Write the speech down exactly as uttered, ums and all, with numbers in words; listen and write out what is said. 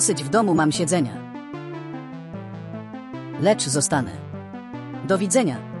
Dosyć w domu mam siedzenia. Lecz zostanę. Do widzenia.